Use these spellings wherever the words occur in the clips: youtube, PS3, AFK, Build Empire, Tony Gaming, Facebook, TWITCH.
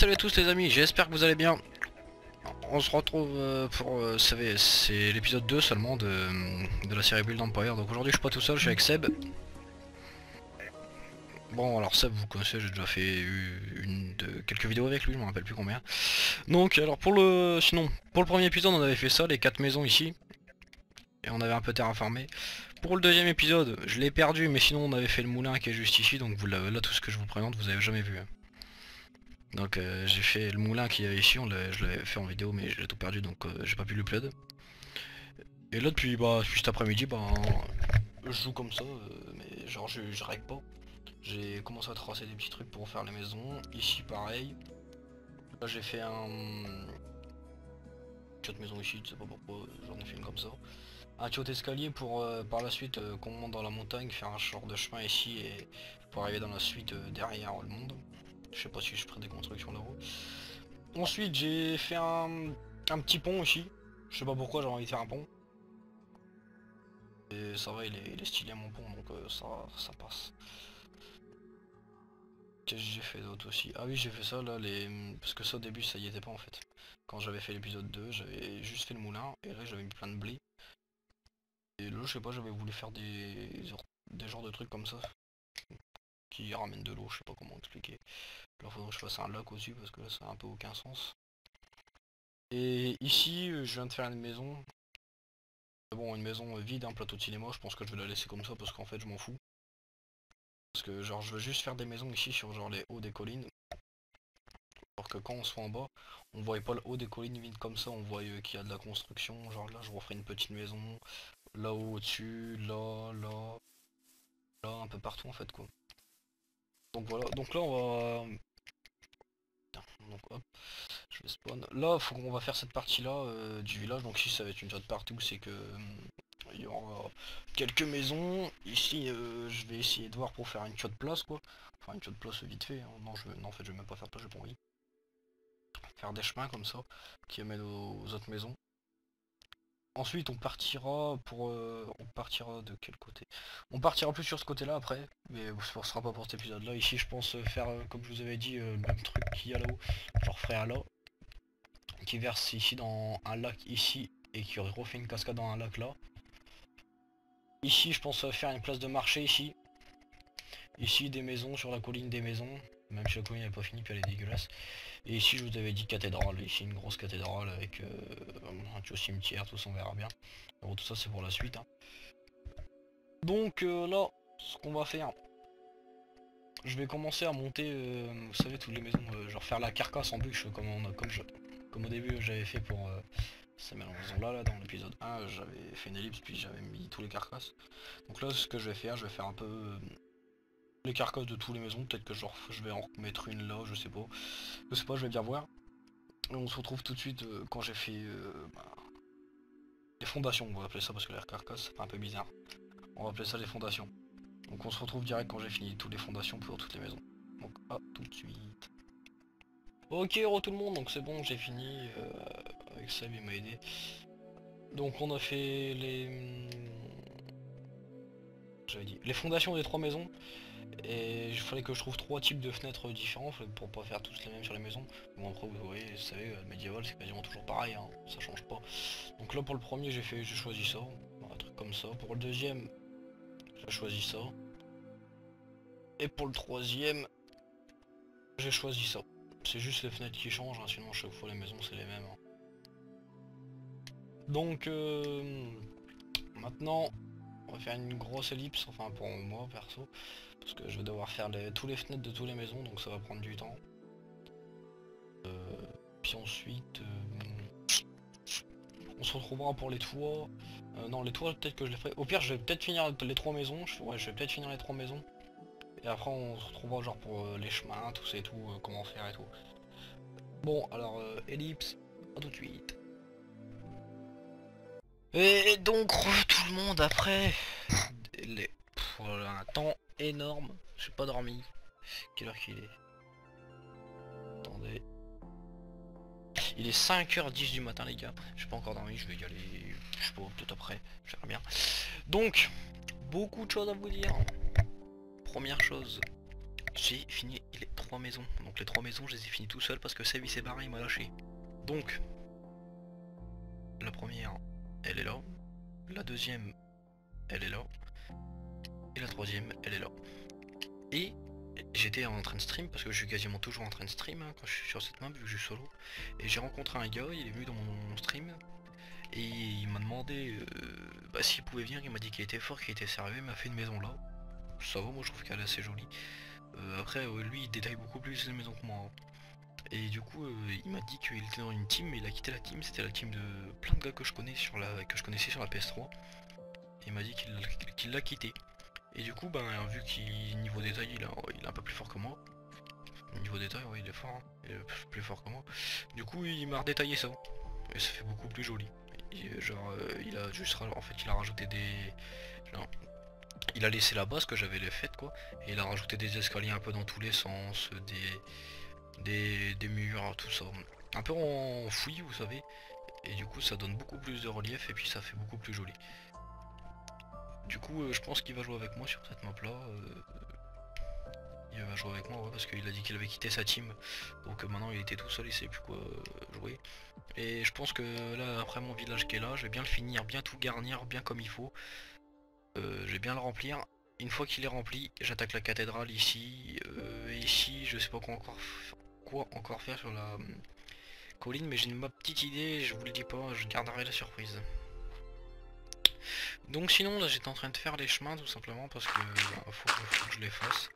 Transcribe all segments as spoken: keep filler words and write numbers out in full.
salut à tous les amis, j'espère que vous allez bien. On se retrouve pour, vous savez, c'est l'épisode deux seulement de, de la série Build Empire. Donc aujourd'hui je suis pas tout seul, je suis avec Seb. Bon alors Seb, vous connaissez, j'ai déjà fait une, de, quelques vidéos avec lui, je me rappelle plus combien. Donc alors pour le, sinon, pour le premier épisode on avait fait ça, les quatre maisons ici. Et on avait un peu terraformé. Pour le deuxième épisode, je l'ai perdu, mais sinon on avait fait le moulin qui est juste ici, donc vous l'avez là, tout ce que je vous présente, vous avez jamais vu. Donc euh, j'ai fait le moulin qu'il y avait ici, on je l'avais fait en vidéo mais j'ai tout perdu, donc euh, j'ai pas pu l'upload. Et là depuis, bah, depuis cet après-midi, bah, je joue comme ça, euh, mais genre je, je règle pas. J'ai commencé à tracer des petits trucs pour faire les maisons, ici pareil. Là j'ai fait un... une maison ici, je sais pas pourquoi, j'en ai fait une comme ça. Un tuyau d'escalier pour euh, par la suite euh, qu'on monte dans la montagne, faire un genre de chemin ici et pour arriver dans la suite euh, derrière le monde. Je sais pas si je ferai des constructions là-haut. Ensuite j'ai fait un, un petit pont ici. Je sais pas pourquoi j'ai envie de faire un pont. Et ça va, il est, il est stylé mon pont, donc euh, ça, ça passe. Qu'est-ce que j'ai fait d'autre aussi? Ah oui, j'ai fait ça là, les... parce que ça au début ça y était pas en fait. Quand j'avais fait l'épisode deux, j'avais juste fait le moulin et là j'avais mis plein de blé. Et là je sais pas, j'avais voulu faire des... des genres de trucs comme ça. Qui ramène de l'eau, je sais pas comment expliquer. Là faudrait que je fasse un lac aussi parce que là ça a un peu aucun sens. Et ici je viens de faire une maison, bon une maison vide, un plateau de cinéma, je pense que je vais la laisser comme ça parce qu'en fait je m'en fous. Parce que genre je veux juste faire des maisons ici sur genre les hauts des collines. Pour que quand on soit en bas, on voit pas le haut des collines vide comme ça, on voit qu'il y a de la construction, genre là je referai une petite maison, là-haut au-dessus, là, là, là, un peu partout en fait quoi. Donc voilà, donc là on va... Donc hop, je vais spawn. Là faut qu'on va faire cette partie là euh, du village, donc ici ça va être une sorte de partie où c'est que... Euh, il y aura quelques maisons, ici euh, je vais essayer de voir pour faire une chaude place quoi. Enfin une chaude place vite fait, hein. non, je veux... non en fait je vais même pas faire de place, j'ai pas envie. Faire des chemins comme ça, qui amènent aux, aux autres maisons. Ensuite on partira pour euh, on partira de quel côté? On partira plus sur ce côté là après, mais ce sera pas pour cet épisode là. Ici je pense faire euh, comme je vous avais dit euh, le même truc qu'il y a là-haut, genre frère là, qui verse ici dans un lac ici et qui refait une cascade dans un lac là. Ici je pense faire une place de marché ici. Ici des maisons sur la colline, des maisons. Même si la colline n'est pas finie puis elle est dégueulasse. Et ici je vous avais dit cathédrale, ici une grosse cathédrale avec euh, un tuyau cimetière, tout ça on verra bien. Alors, tout ça c'est pour la suite hein. Donc euh, là ce qu'on va faire, je vais commencer à monter euh, vous savez toutes les maisons, euh, genre faire la carcasse en bûche comme, on, comme, je, comme au début j'avais fait pour euh, ces maisons là, là dans l'épisode un. J'avais fait une ellipse puis j'avais mis tous les carcasses. Donc là ce que je vais faire, je vais faire un peu... Euh, les carcasses de toutes les maisons, peut-être que genre je vais en mettre une là, je sais pas, je sais pas, je vais bien voir. Et on se retrouve tout de suite euh, quand j'ai fait euh, bah, les fondations, on va appeler ça parce que les carcasses c'est un peu bizarre. On va appeler ça les fondations. Donc on se retrouve direct quand j'ai fini toutes les fondations pour toutes les maisons. Donc à tout de suite. Ok heureux tout le monde, donc c'est bon, j'ai fini euh, avec Seb, il m'a aidé. Donc on a fait les... j'avais dit les fondations des trois maisons. Et il fallait que je trouve trois types de fenêtres différents pour pas faire tous les mêmes sur les maisons. Bon après vous voyez, vous savez, le médiéval c'est quasiment toujours pareil, hein, ça change pas. Donc là pour le premier j'ai fait, j'ai choisi ça, un truc comme ça. Pour le deuxième, j'ai choisi ça. Et pour le troisième, j'ai choisi ça. C'est juste les fenêtres qui changent, hein, sinon à chaque fois les maisons c'est les mêmes. Hein. Donc euh, maintenant on va faire une grosse ellipse, enfin pour moi perso. Parce que je vais devoir faire les, tous les fenêtres de toutes les maisons, donc ça va prendre du temps. Euh, puis ensuite, euh, on se retrouvera pour les toits. Euh, non, les toits peut-être que je les ferai. Au pire, je vais peut-être finir les trois maisons. Je, ouais, je vais peut-être finir les trois maisons. Et après, on se retrouvera genre pour euh, les chemins, tout ça et tout, euh, comment faire et tout. Bon, alors euh, ellipse, à tout de suite. Et donc tout le monde après les, pour un temps énorme, j'ai pas dormi. Quelle heure qu'il est? Attendez. Il est cinq heures dix du matin les gars. J'ai pas encore dormi, je vais y aller. Je sais pas, peut-être après, je verrai bien. Donc, beaucoup de choses à vous dire. Première chose, j'ai fini, il est trop. trois maisons. Donc les trois maisons, je les ai finies tout seul parce que Seb il s'est barré, il m'a lâché. Donc, la première, elle est là. La deuxième, elle est là. Et la troisième, elle est là. Et j'étais en train de stream, parce que je suis quasiment toujours en train de stream hein, quand je suis sur cette map, vu que je suis solo. Et j'ai rencontré un gars, il est venu dans mon stream. Et il m'a demandé euh, bah, s'il pouvait venir, il m'a dit qu'il était fort, qu'il était sérieux, il m'a fait une maison là. Ça va, moi je trouve qu'elle est assez jolie. Euh, après, euh, lui il détaille beaucoup plus les maisons que moi. Hein. Et du coup, euh, il m'a dit qu'il était dans une team, mais il a quitté la team. C'était la team de plein de gars que je, connais sur la, que je connaissais sur la P S trois. Et il m'a dit qu'il qu'il l'a quitté. Et du coup, ben, vu qu'il niveau détail, il, a, il est un peu plus fort que moi. Niveau détail, ouais, il est fort, hein. Il est plus fort que moi. Du coup, il m'a redétaillé ça. Et ça fait beaucoup plus joli. Et, genre, euh, il a juste, en fait, il a rajouté des... Non. Il a laissé la base que j'avais faite, quoi. Et il a rajouté des escaliers un peu dans tous les sens, des, des, des murs, tout ça. Un peu en fouillis, vous savez. Et du coup, ça donne beaucoup plus de relief et puis ça fait beaucoup plus joli. Du coup euh, je pense qu'il va jouer avec moi sur cette map là, euh, il va jouer avec moi ouais, parce qu'il a dit qu'il avait quitté sa team, donc euh, maintenant il était tout seul, il sait plus quoi euh, jouer. Et je pense que là après mon village qui est là, je vais bien le finir, bien tout garnir, bien comme il faut, euh, je vais bien le remplir. Une fois qu'il est rempli, j'attaque la cathédrale ici, euh, ici je sais pas quoi encore, quoi encore faire sur la euh, colline, mais j'ai une ma petite idée, je vous le dis pas, je garderai la surprise. Donc sinon là j'étais en train de faire les chemins tout simplement parce que bah, faut, faut que je les fasse.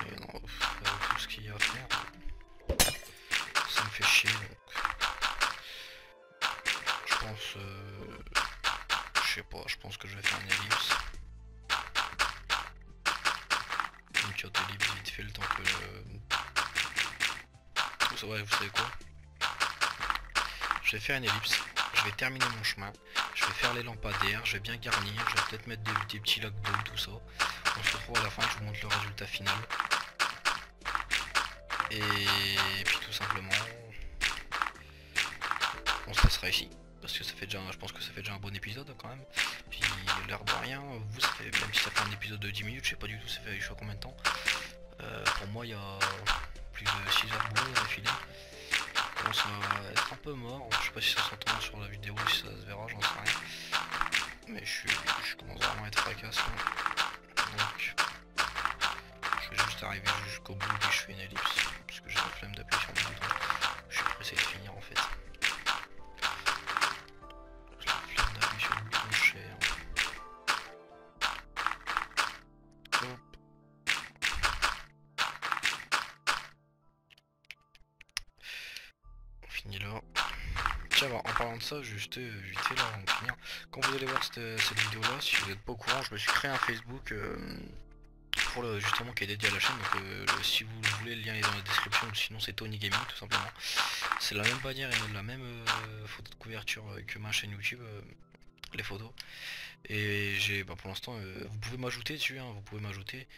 Mais non, euh, tout ce qu'il y a à faire, ça me fait chier. Donc je pense, euh, je sais pas, je pense que je vais faire une ellipse. Une petite ellipse vite fait le temps que. Euh... Vous, ouais, vous savez quoi, je vais faire une ellipse. Je vais terminer mon chemin, je vais faire les lampadaires, je vais bien garnir, je vais peut-être mettre des, des petits lacs d'eau, tout ça. On se retrouve à la fin, je vous montre le résultat final. Et, et puis tout simplement, on se laissera ici, parce que ça fait déjà, je pense que ça fait déjà un bon épisode quand même. Puis l'air de rien, vous, ça fait, même si ça fait un épisode de dix minutes, je sais pas du tout ça fait je sais pas combien de temps. Euh, pour moi, il y a plus de six heures de boulot d'affilée. Ça va être un peu mort, je sais pas si ça s'entend sur la vidéo, si ça se verra, j'en sais rien, mais je, suis, je commence vraiment à être fracassant, donc je vais juste arriver jusqu'au bout et je fais une ellipse, parce que j'ai la flemme d'appuyer sur le bouton, je suis pressé de finir en fait. J'ai la flemme d'appuyer sur le bouton cher. Hop. Là. Tiens, en parlant de ça, juste vite fait là avant de finir, quand vous allez voir cette, cette vidéo là, si vous n'êtes pas au courant, je me suis créé un Facebook euh, pour le justement qui est dédié à la chaîne, donc euh, le, si vous voulez le lien est dans la description, sinon c'est Tony Gaming tout simplement. C'est la même bannière et la même euh, photo de couverture que ma chaîne YouTube, euh, les photos. Et j'ai bah, pour l'instant euh, vous pouvez m'ajouter dessus, hein, vous pouvez m'ajouter.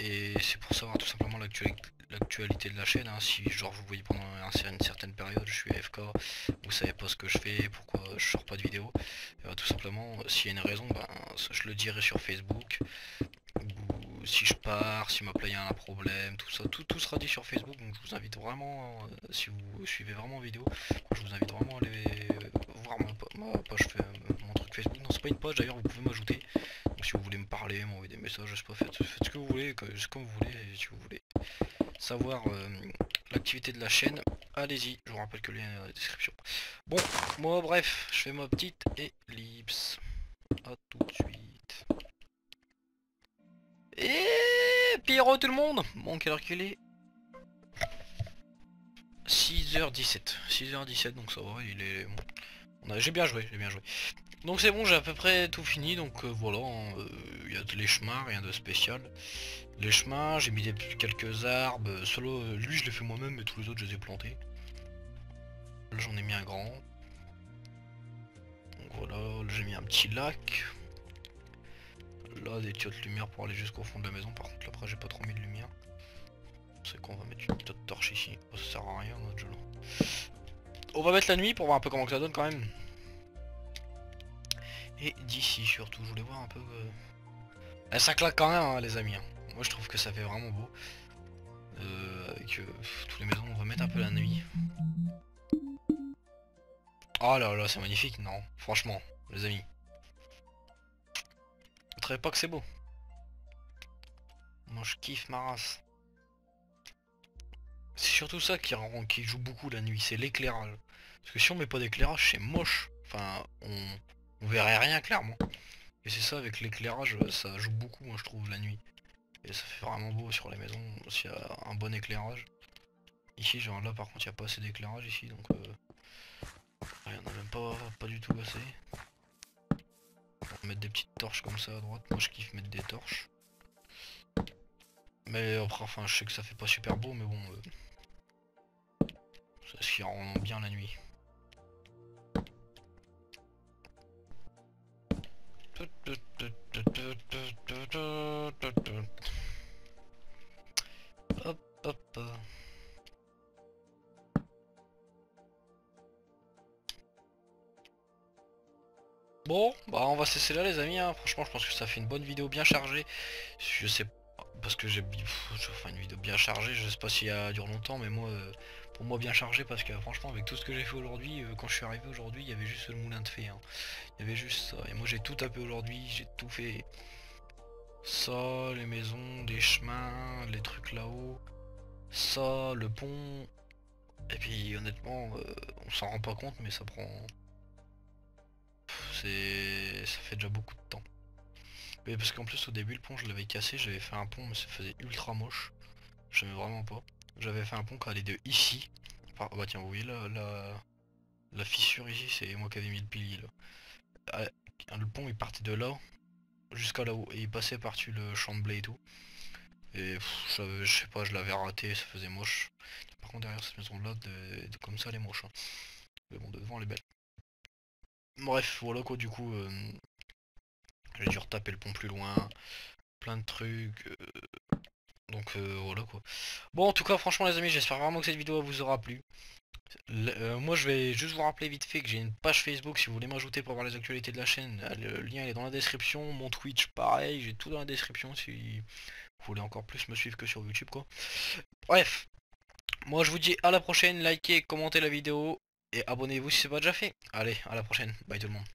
Et c'est pour savoir tout simplement l'actualité de la chaîne, hein. Si genre vous voyez pendant une certaine période je suis A F K, vous savez pas ce que je fais, pourquoi je sors pas de vidéo, et bah, tout simplement s'il y a une raison, bah, je le dirai sur Facebook, ou si je pars, si ma play a un problème, tout ça, tout, tout sera dit sur Facebook, donc je vous invite vraiment, euh, si vous suivez vraiment vidéo, je vous invite vraiment à aller voir ma, ma page, mon truc Facebook, non c'est pas une page d'ailleurs, vous pouvez m'ajouter. Si vous voulez me parler, m'envoyer des messages, je sais pas, faites, faites ce que vous voulez, comme, comme vous voulez, et si vous voulez savoir euh, l'activité de la chaîne, allez-y, je vous rappelle que le lien est dans la description. Bon, moi bref, je fais ma petite ellipse. A tout de suite. Et Pierrot tout le monde. Bon, quelle heure qu'il est, six heures dix-sept. six heures dix-sept, donc ça va, il est... Bon. J'ai bien joué, j'ai bien joué. Donc c'est bon, j'ai à peu près tout fini, donc euh, voilà, il euh, y a les chemins, rien de spécial. Les chemins, j'ai mis des, quelques arbres, euh, solo, euh, lui je l'ai fait moi-même, mais tous les autres je les ai plantés. Là j'en ai mis un grand. Donc voilà, j'ai mis un petit lac. Là des tuyaux de lumière pour aller jusqu'au fond de la maison, par contre là, après j'ai pas trop mis de lumière. C'est qu'on va mettre une petite torche ici, oh, ça sert à rien notre jeu là. On va mettre la nuit pour voir un peu comment que ça donne quand même. Et d'ici surtout, je voulais voir un peu... Eh, ça claque quand même hein, les amis. Moi je trouve que ça fait vraiment beau. Euh, avec euh, toutes les maisons, on va mettre un peu la nuit. Oh là là, c'est magnifique, non, franchement, les amis. Votre époque, c'est beau. Moi, je kiffe ma race. C'est surtout ça qui, qui joue beaucoup la nuit, c'est l'éclairage. Parce que si on met pas d'éclairage, c'est moche. Enfin, on, on verrait rien clairement. Et c'est ça, avec l'éclairage, ça joue beaucoup, moi, je trouve, la nuit. Et ça fait vraiment beau sur les maisons, s'il y a un bon éclairage. Ici, genre là, par contre, il n'y a pas assez d'éclairage ici, donc... Euh... Il n'y en a même pas, pas du tout assez. On va mettre des petites torches comme ça à droite, moi je kiffe mettre des torches. Mais après, enfin, je sais que ça fait pas super beau, mais bon... Euh... C'est ce qui rend bien la nuit. Hop hop. Bon, bah on va cesser là les amis, hein. Franchement je pense que ça fait une bonne vidéo bien chargée. Je sais pas, parce que j'ai enfin, une vidéo bien chargée, je sais pas si elle dure longtemps, mais moi, euh, pour moi bien chargée, parce que franchement avec tout ce que j'ai fait aujourd'hui, euh, quand je suis arrivé aujourd'hui, il y avait juste le moulin de fée, hein. Il y avait juste ça, et moi j'ai tout tapé aujourd'hui, j'ai tout fait. Ça, les maisons, des chemins, les trucs là-haut, ça, le pont, et puis honnêtement, euh, on s'en rend pas compte, mais ça prend... C'est... ça fait déjà beaucoup de temps. Mais parce qu'en plus au début le pont je l'avais cassé, j'avais fait un pont mais ça faisait ultra moche. J'aimais vraiment pas. J'avais fait un pont quand elle est de ici. Ah bah tiens vous voyez là, la, la fissure ici c'est moi qui avais mis le pilier là. Le pont il partait de là jusqu'à là-haut et il passait par-dessus le champ de blé et tout. Et pff, je sais pas, je l'avais raté, ça faisait moche. Par contre derrière cette maison là, de, de, comme ça elle est moche. Hein. Mais bon devant elle est belle. Bref, voilà quoi, du coup, euh, j'ai dû retaper le pont plus loin, plein de trucs, euh, donc euh, voilà quoi. Bon, en tout cas, franchement les amis, j'espère vraiment que cette vidéo vous aura plu. Euh, moi, je vais juste vous rappeler vite fait que j'ai une page Facebook, si vous voulez m'ajouter pour voir les actualités de la chaîne, le lien il est dans la description, mon Twitch, pareil, j'ai tout dans la description, si vous voulez encore plus me suivre que sur YouTube, quoi. Bref, moi je vous dis à la prochaine, likez, commentez la vidéo. Et abonnez-vous si ce n'est pas déjà fait. Allez, à la prochaine. Bye tout le monde.